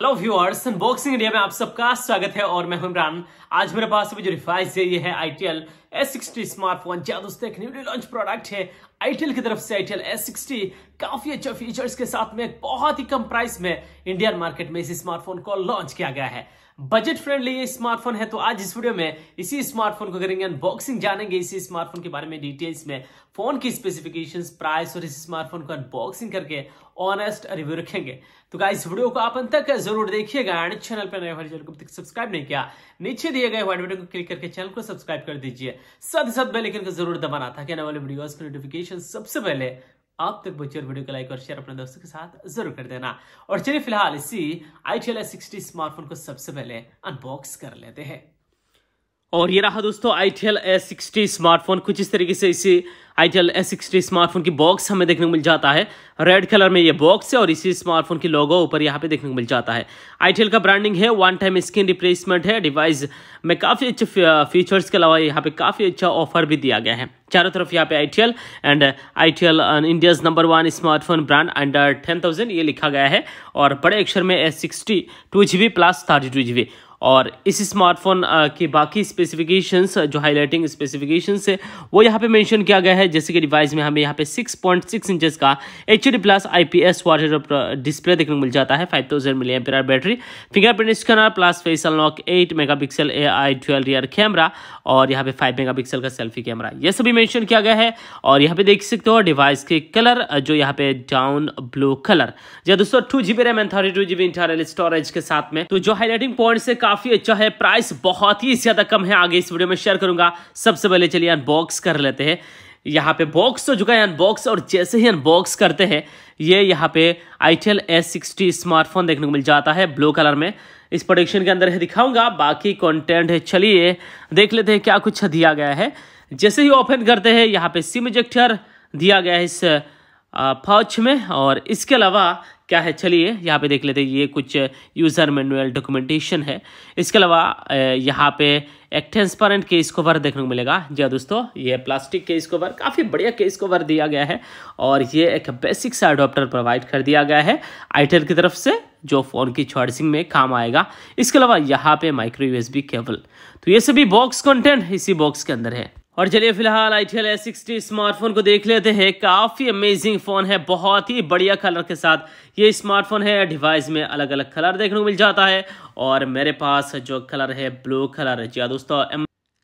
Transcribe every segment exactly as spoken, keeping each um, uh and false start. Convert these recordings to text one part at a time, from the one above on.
Hello viewers, unboxing India में आप सबका स्वागत है और मैं हूं इमरान। आज मेरे पास अभी जो रिवाइज है ये है आईटेल ए सिक्सटी स्मार्टफोन। जहाँ दोस्तों एक न्यूली लॉन्च प्रोडक्ट है आईटेल की तरफ से, आईटेल ए सिक्सटी। काफी अच्छा फीचर्स के साथ में बहुत ही कम प्राइस में इंडियन मार्केट में इस स्मार्टफोन को लॉन्च किया गया है। बजट फ्रेंडली ये स्मार्टफोन है, तो आज इस वीडियो में इसी स्मार्टफोन को करेंगे अनबॉक्सिंग, जानेंगे इसी स्मार्टफोन के बारे में डिटेल्स में, फोन की स्पेसिफिकेशंस, प्राइस और इस स्मार्टफोन को अनबॉक्सिंग करके ऑनेस्ट रिव्यू रखेंगे। तो गाइस वीडियो को आप अंत तक जरूर देखिएगा एंड चैनल पर नए हो चैनल को अब तक सब्सक्राइब नहीं किया, नीचे दिए गए वाइट बटन को क्लिक करके चैनल को सब्सक्राइब कर दीजिए। साथ ही साथ बेल आइकन को जरूर दबाना ताकि आने वाले वीडियोस की नोटिफिकेशन सबसे पहले आप तक पहुंचे। वीडियो को लाइक और शेयर अपने दोस्तों के साथ जरूर कर देना। और चलिए फिलहाल इसी आईटेल ए सिक्सटी स्मार्टफोन को सबसे पहले अनबॉक्स कर लेते हैं। और ये रहा दोस्तों आईटेल ए सिक्सटी स्मार्टफोन। कुछ इस तरीके से इसी आईटेल ए सिक्सटी स्मार्टफोन की बॉक्स हमें देखने को मिल जाता है। रेड कलर में ये बॉक्स है और इसी स्मार्टफोन की लोगो ऊपर यहाँ पे देखने को मिल जाता है। आईटेल का ब्रांडिंग है, वन टाइम स्क्रीन रिप्लेसमेंट है। डिवाइस में काफ़ी अच्छे फीचर्स के अलावा यहाँ पे काफ़ी अच्छा ऑफर भी दिया गया है। चारों तरफ यहाँ पे itel and itel India's number one smartphone brand under ten thousand ये लिखा गया है और बड़े अक्षर में A sixty two G B plus thirty two G B. और इस स्मार्टफोन के बाकी स्पेसिफिकेशंस जो हाईलाइटिंग स्पेसिफिकेशंस है वो यहाँ पे मेंशन किया गया है। जैसे कि डिवाइस में हमें यहाँ पे सिक्स पॉइंट सिक्स इंचेस का HD plus IPS water display देखने को मिल जाता है, five thousand milliampere hour battery, fingerprint scanner plus face unlock, eight megapixel AI dual rear camera और यहाँ पे फाइव मेगापिक्सल का सेल्फी कैमरा, ये सभी मेंशन किया गया है। और यहाँ पे देख सकते हो डिवाइस के कलर जो यहाँ पे डाउन ब्लू कलर। जी दोस्तों, two GB RAM and thirty two GB internal storage के साथ में, तो जो हाईलाइटिंग पॉइंट्स है काफी अच्छा है। प्राइस बहुत ही ज्यादा कम है, आगे इस वीडियो में शेयर करूंगा। सबसे पहले चलिए अनबॉक्स कर लेते हैं। यहाँ पे बॉक्स हो चुका है अनबॉक्स और जैसे ही अनबॉक्स करते हैं ये यहाँ पे आईटेल ए सिक्सटी स्मार्टफोन देखने को मिल जाता है ब्लू कलर में। इस प्रोडक्शन के अंदर है, दिखाऊंगा बाकी कंटेंट है। चलिए देख लेते हैं क्या कुछ दिया गया है। जैसे ही ओपन करते हैं यहाँ पे सिम इजेक्टर दिया गया है इस पाउच में और इसके अलावा क्या है चलिए यहाँ पे देख लेते हैं। ये कुछ यूज़र मैनुअल डॉक्यूमेंटेशन है। इसके अलावा यहाँ पे एक ट्रांसपेरेंट केस कवर देखने को मिलेगा। जी दोस्तों, ये प्लास्टिक केस कवर, काफ़ी बढ़िया केस कवर दिया गया है। और ये एक बेसिक सा अडोप्टर प्रोवाइड कर दिया गया है आईटेल की तरफ से जो फ़ोन की चार्जिंग में काम आएगा। इसके अलावा यहाँ पे माइक्रो यूएसबी केबल, तो ये सभी बॉक्स कंटेंट इसी बॉक्स के अंदर है। और चलिए फिलहाल आईटेल ए सिक्सटी स्मार्टफोन को देख लेते हैं। काफ़ी अमेजिंग फ़ोन है, बहुत ही बढ़िया कलर के साथ ये स्मार्टफोन है। डिवाइस में अलग अलग कलर देखने को मिल जाता है और मेरे पास जो कलर है ब्लू कलर है। जी दोस्तों,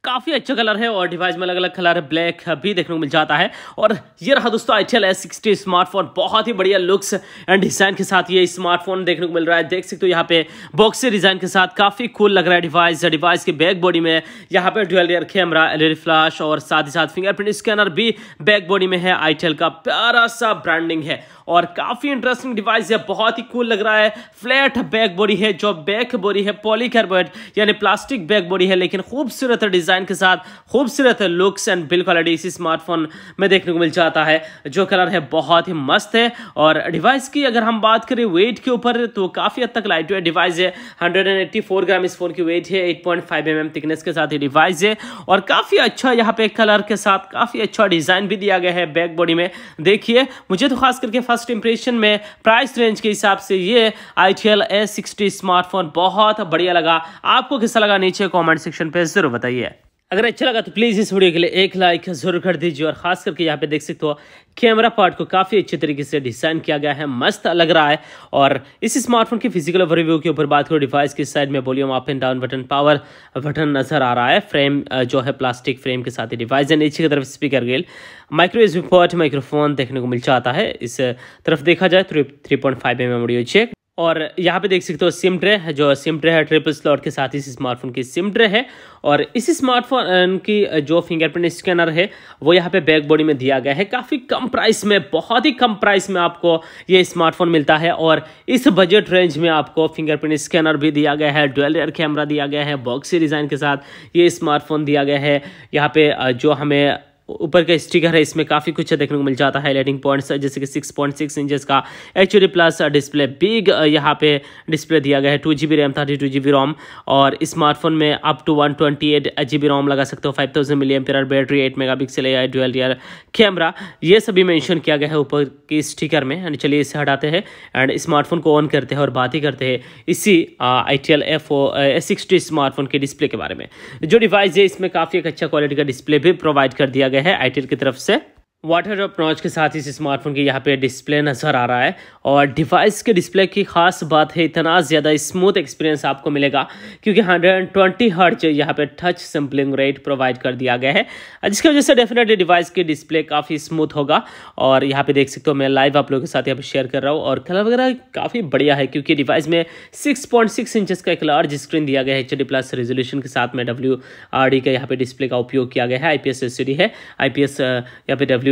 काफ़ी अच्छा कलर है और डिवाइस में अलग अलग कलर ब्लैक भी देखने को मिल जाता है। और ये रहा दोस्तों आईटेल ए सिक्सटी स्मार्टफोन, बहुत ही बढ़िया लुक्स एंड डिज़ाइन के साथ ये स्मार्टफोन देखने को मिल रहा है। देख सकते हो तो यहाँ पे बॉक्सी डिज़ाइन के साथ काफ़ी कूल लग रहा है डिवाइस। डिवाइस के बैक बॉडी में यहाँ पे dual rear camera, LED flash और साथ ही साथ फिंगरप्रिंट स्कैनर भी बैक बॉडी में है। आईटेल का प्यारा सा ब्रांडिंग है और काफ़ी इंटरेस्टिंग डिवाइस है, बहुत ही कूल लग रहा है। फ्लैट बैक बॉडी है, जो बैक बॉडी है पॉलीकार्बोनेट यानी प्लास्टिक बैक बॉडी है, लेकिन खूबसूरत डिज़ाइन के साथ खूबसूरत लुक्स एंड बिल्ड क्वालिटी इसी स्मार्टफोन में देखने को मिल जाता है। जो कलर है बहुत ही मस्त है। और डिवाइस की अगर हम बात करें वेट के ऊपर, तो काफ़ी हद तक लाइट वेट डिवाइस है। वन एटी फोर ग्राम इस फोन की वेट है, eight point five M M thickness के साथ ये डिवाइस है। और काफ़ी अच्छा यहाँ पे कलर के साथ काफ़ी अच्छा डिज़ाइन भी दिया गया है बैक बॉडी में। देखिए मुझे तो खास करके फर्स्ट इंप्रेशन में प्राइस रेंज के हिसाब से ये आईटीएल ए सिक्सटी स्मार्टफोन बहुत बढ़िया लगा। आपको कैसा लगा नीचे कॉमेंट सेक्शन पर जरूर बताइए। अगर अच्छा लगा तो प्लीज़ इस वीडियो के लिए एक लाइक जरूर कर दीजिए। और खास करके यहाँ पे देख सकते हो कैमरा पार्ट को काफ़ी अच्छे तरीके से डिज़ाइन किया गया है, मस्त लग रहा है। और इस स्मार्टफोन की फिजिकल ओवरव्यू के ऊपर बात करो, डिवाइस की साइड में volume up and down button, power button नजर आ रहा है। फ्रेम जो है प्लास्टिक फ्रेम के साथ ही डिवाइस है। नीचे की तरफ speaker grill, micro USB port, microphone देखने को मिल जाता है। इस तरफ देखा जाए तो three point five M M audio jack. और यहाँ पे देख सकते हो सिम ट्रे है, जो सिम ट्रे है ट्रिपल स्लॉट के साथ इस स्मार्टफोन की सिम ट्रे है। और इस स्मार्टफोन की जो फिंगरप्रिंट स्कैनर है वो यहाँ पे बैक बॉडी में दिया गया है। काफ़ी कम प्राइस में, बहुत ही कम प्राइस में आपको ये स्मार्टफोन मिलता है। और इस बजट रेंज में आपको फिंगरप्रिंट स्कैनर भी दिया गया है, डुअल रियर कैमरा दिया गया है, बॉक्सी डिज़ाइन के साथ ये स्मार्टफोन दिया गया है। यहाँ पे जो हमें ऊपर का स्टिकर है, इसमें काफ़ी कुछ देखने को मिल जाता है। हाईलाइटिंग पॉइंट्स जैसे कि सिक्स पॉइंट सिक्स इंचज का H D plus display, big यहाँ पे डिस्प्ले दिया गया है। Two G B RAM, thirty two G B ROM, और स्मार्टफोन में up to one twenty eight G B ROM लगा सकते हो। Five thousand milliampere battery, eight megapixel या डुअल रियर कैमरा, ये सभी मैंशन किया गया है ऊपर के स्टिकर में। एंड चलिए इसे हटाते हैं एंड स्मार्टफोन को ऑन करते हैं और बात ही करते हैं इसी I T L A sixty smartphone के डिस्प्ले के बारे में। जो डिवाइस है इसमें काफ़ी एक अच्छा क्वालिटी का डिस्प्ले भी प्रोवाइड कर दिया गया है आईटेल की तरफ से। वाटर ड्रॉप नॉच के साथ इस स्मार्टफोन की यहाँ पे डिस्प्ले नज़र आ रहा है, और डिवाइस के डिस्प्ले की खास बात है इतना ज़्यादा स्मूथ एक्सपीरियंस आपको मिलेगा क्योंकि वन ट्वेंटी हर्ट्ज यहाँ पे टच सैम्पलिंग रेट प्रोवाइड कर दिया गया है, जिसकी वजह से डेफिनेटली डिवाइस के डिस्प्ले काफ़ी स्मूथ होगा। और यहाँ पे देख सकते हो, मैं लाइव आप लोगों के साथ यहाँ पे शेयर कर रहा हूँ, और कलर वगैरह काफ़ी बढ़िया है क्योंकि डिवाइस में सिक्स पॉइंट सिक्स इंचज़ का एक लार्ज स्क्रीन दिया गया है। एच डी प्लस रेजोल्यूशन के साथ में डब्ल्यू आर डी का यहाँ पे डिस्प्ले का उपयोग किया गया है। I P S L C D है, आई पी एस यहाँ पे डब्ल्यू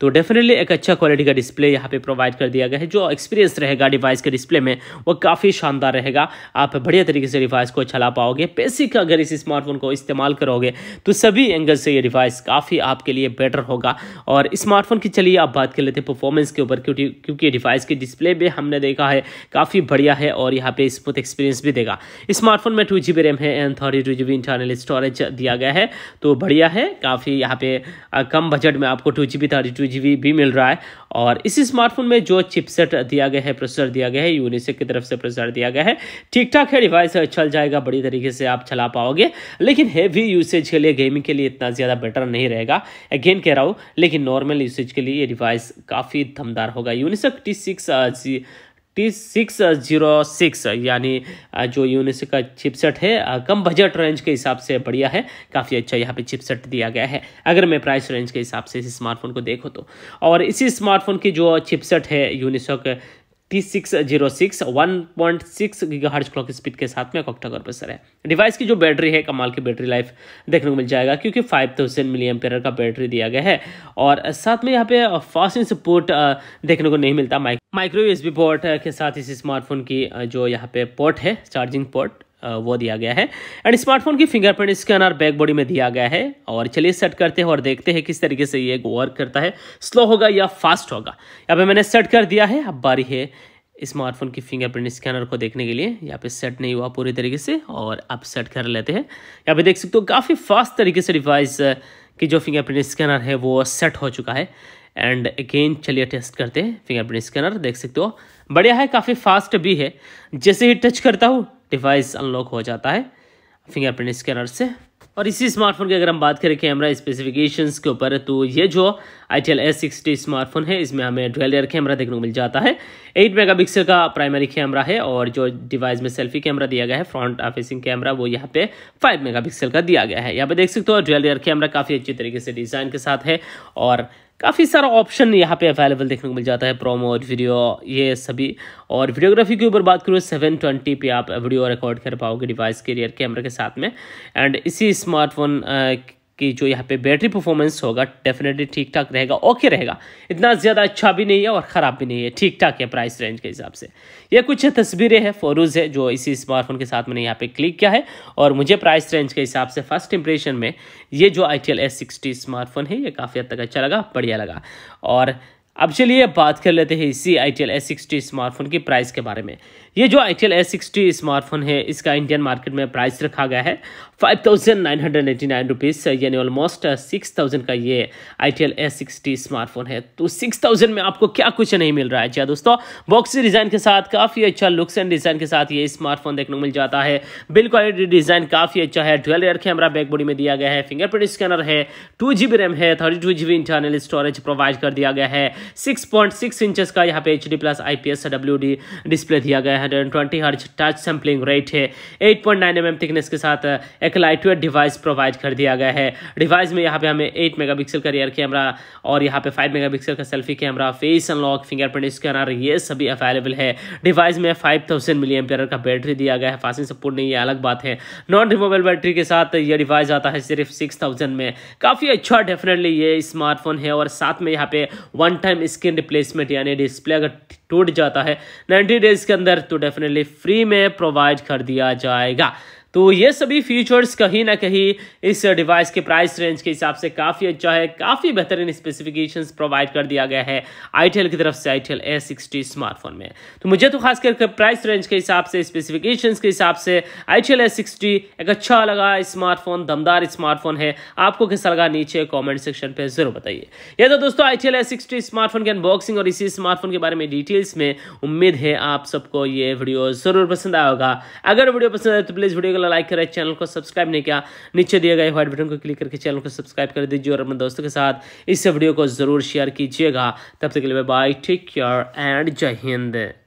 तो डेफिनेटली एक अच्छा क्वालिटी का डिस्प्ले यहाँ पे प्रोवाइड कर दिया गया है। जो एक्सपीरियंस रहेगा डिवाइस के डिस्प्ले में वो काफ़ी शानदार रहेगा, आप बढ़िया तरीके से डिवाइस को चला पाओगे। बेसिक अगर इस स्मार्टफोन को इस्तेमाल करोगे तो सभी एंगल से ये डिवाइस काफ़ी आपके लिए बेटर होगा। और स्मार्टफोन की चलिए आप बात कर लेते हैं परफॉर्मेंस के ऊपर, क्योंकि क्योंकि डिवाइस के डिस्प्ले भी हमने देखा है काफ़ी बढ़िया है और यहाँ पे स्मूथ एक्सपीरियंस भी देगा। स्मार्टफोन में टू जी बी रैम है and thirty two G B internal storage दिया गया है, तो बढ़िया है काफ़ी। यहाँ पे कम बजट में आपको two G B thirty two G B भी मिल रहा है। और इस स्मार्टफोन में जो चिपसेट दिया गया है, प्रोसेसर दिया गया है, यूनिसेक की तरफ से प्रोसेसर दिया गया है, ठीक ठाक है, डिवाइस चल जाएगा, बड़ी तरीके से आप चला पाओगे। लेकिन हैवी यूसेज के लिए, गेमिंग के लिए इतना ज़्यादा बेटर नहीं रहेगा, अगेन कह रहा हूँ, लेकिन नॉर्मल यूसेज के लिए ये डिवाइस काफ़ी दमदार होगा। Unisoc T six T six zero six यानी जो यूनिसेक का चिपसेट है, कम बजट रेंज के हिसाब से बढ़िया है, काफ़ी अच्छा यहाँ पे चिपसेट दिया गया है अगर मैं प्राइस रेंज के हिसाब से इस स्मार्टफोन को देखो तो। और इसी स्मार्टफोन की जो चिपसेट है Unisoc T six zero six, one point six gigahertz clock speed के साथ में ऑक्टा-कोर प्रोसेसर है। डिवाइस की जो बैटरी है कमाल की बैटरी लाइफ देखने को मिल जाएगा क्योंकि फाइव थाउजेंड मिली एम्पेयर का बैटरी दिया गया है। और साथ में यहाँ पे फास्टिंग सपोर्ट देखने को नहीं मिलता। माइक्रो यूएसबी पोर्ट के साथ इस स्मार्टफोन की जो यहाँ पे पोर्ट है, चार्जिंग पोर्ट, वो दिया गया है। एंड स्मार्टफोन की फिंगरप्रिंट स्कैनर बैक बॉडी में दिया गया है। और चलिए सेट करते हैं और देखते हैं किस तरीके से ये वर्क करता है, स्लो होगा या फास्ट होगा। यहाँ पे मैंने सेट कर दिया है। अब बारी है स्मार्टफोन की फिंगरप्रिंट स्कैनर को देखने के लिए। यहाँ पे सेट नहीं हुआ पूरी तरीके से, और अब सेट कर लेते हैं। यहाँ पे देख सकते हो काफ़ी फास्ट तरीके से डिवाइस की जो फिंगरप्रिंट स्कैनर है वो सेट हो चुका है। एंड अगेन चलिए टेस्ट करते हैं। फिंगरप्रिंट स्कैनर देख सकते हो बढ़िया है, काफ़ी फास्ट भी है। जैसे ही टच करता हूँ डिवाइस अनलॉक हो जाता है फिंगरप्रिंट स्कैनर से। और इसी स्मार्टफोन की अगर हम बात करें कैमरा स्पेसिफिकेशंस के ऊपर, तो ये जो आईटेल ए सिक्सटी स्मार्टफोन है इसमें हमें डुअल रियर कैमरा देखने को मिल जाता है। एट मेगापिक्सल का प्राइमरी कैमरा है, और जो डिवाइस में सेल्फी कैमरा दिया गया है, फ्रंट फेसिंग कैमरा, वो यहाँ पे फाइव मेगापिक्सल का दिया गया है। यहाँ पे देख सकते हो डुअल रियर कैमरा काफ़ी अच्छी तरीके से डिज़ाइन के साथ है, और काफ़ी सारा ऑप्शन यहाँ पे अवेलेबल देखने को मिल जाता है, प्रोमोट, वीडियो, ये सभी। और वीडियोग्राफी के ऊपर बात करो, सेवन ट्वेंटी पे आप वीडियो रिकॉर्ड कर पाओगे डिवाइस के रियर कैमरा के साथ में। एंड इसी स्मार्टफोन कि जो यहाँ पे बैटरी परफॉर्मेंस होगा डेफिनेटली ठीक ठाक रहेगा, ओके रहेगा, इतना ज़्यादा अच्छा भी नहीं है और ख़राब भी नहीं है, ठीक ठाक है प्राइस रेंज के हिसाब से। ये कुछ तस्वीरें हैं, फोटोज़ है जो इसी स्मार्टफोन के साथ मैंने यहाँ पे क्लिक किया है, और मुझे प्राइस रेंज के हिसाब से फर्स्ट इंप्रेशन में ये जो आईटीएल ए सिक्सटी स्मार्टफोन है ये काफ़ी हद तक अच्छा लगा, बढ़िया लगा। और अब चलिए बात कर लेते हैं इसी आईटीएल ए सिक्सटी स्मार्टफोन की प्राइस के बारे में। ये जो आईटीएल ए सिक्सटी स्मार्टफोन है इसका इंडियन मार्केट में प्राइस रखा गया है five thousand nine hundred eighty nine rupees, यानी ऑलमोस्ट सिक्स थाउजेंड का ये आईटीएल ए सिक्सटी स्मार्टफोन है। तो सिक्स थाउजेंड में आपको क्या कुछ नहीं मिल रहा है। जी दोस्तों, बॉक्सी डिज़ाइन के साथ काफ़ी अच्छा लुक्स एंड डिज़ाइन के साथ ये स्मार्टफोन देखने को मिल जाता है। बिल्ड क्वालिटी डिज़ाइन काफ़ी अच्छा है, dual rear camera back body में दिया गया है, फिंगरप्रिंट स्कैनर है, टू जी बी रैम है, thirty two G B internal storage provide कर दिया गया है, सिक्स पॉइंट सिक्स इंचज का यहाँ पे H D plus I P S W D display दिया गया है, one twenty hertz touch sampling rate है, eight point nine M M thickness के साथ एक लाइट वेट डिवाइस प्रोवाइड कर दिया गया है। डिवाइस में यहाँ पे हमें एट मेगापिक्सल का रियर कैमरा और यहाँ पे फाइव मेगापिक्सल का selfie camera, face unlock, fingerprint scanner, ये सभी अवेलेबल है। डिवाइस में फाइव थाउजेंड मिली एम्पियर का बैटरी दिया गया है, फास्टिंग सपोर्ट नहीं है, अलग बात है। नॉन रिमूवेबल बैटरी के साथ ये डिवाइस आता है सिर्फ सिक्स थाउजेंड में, काफ़ी अच्छा डेफिनेटली ये स्मार्टफोन है। और साथ में यहाँ पे वन टाइम स्क्रीन रिप्लेसमेंट, यानी डिस्प्ले अगर टूट जाता है नाइन्टी डेज के अंदर तो डेफिनेटली फ्री में प्रोवाइड कर दिया जाएगा। तो ये सभी फीचर्स कहीं ना कहीं इस डिवाइस के प्राइस रेंज के हिसाब से काफ़ी अच्छा है, काफ़ी बेहतरीन स्पेसिफिकेशंस प्रोवाइड कर दिया गया है आईटेल की तरफ से आईटेल ए सिक्सटी स्मार्टफोन में। तो मुझे तो खास करके प्राइस रेंज के हिसाब से, स्पेसिफिकेशंस के हिसाब से आईटेल ए सिक्सटी एक अच्छा लगा स्मार्टफोन, दमदार स्मार्टफोन है। आपको कैसा लगा नीचे कॉमेंट सेक्शन पर जरूर बताइए। यह तो दोस्तों आईटेल ए सिक्सटी स्मार्टफोन की अनबॉक्सिंग और इसी स्मार्टफोन के बारे में डिटेल्स में। उम्मीद है आप सबको ये वीडियो जरूर पसंद आया होगा। अगर वीडियो पसंद आए तो प्लीज़ वीडियो को लाइक करें, चैनल को सब्सक्राइब नहीं किया नीचे दिए गए व्हाइट बटन को क्लिक करके चैनल को सब्सक्राइब कर दीजिए और अपने दोस्तों के साथ इस वीडियो को जरूर शेयर कीजिएगा। तब तक के लिए बाय, टेक केयर एंड जय हिंद।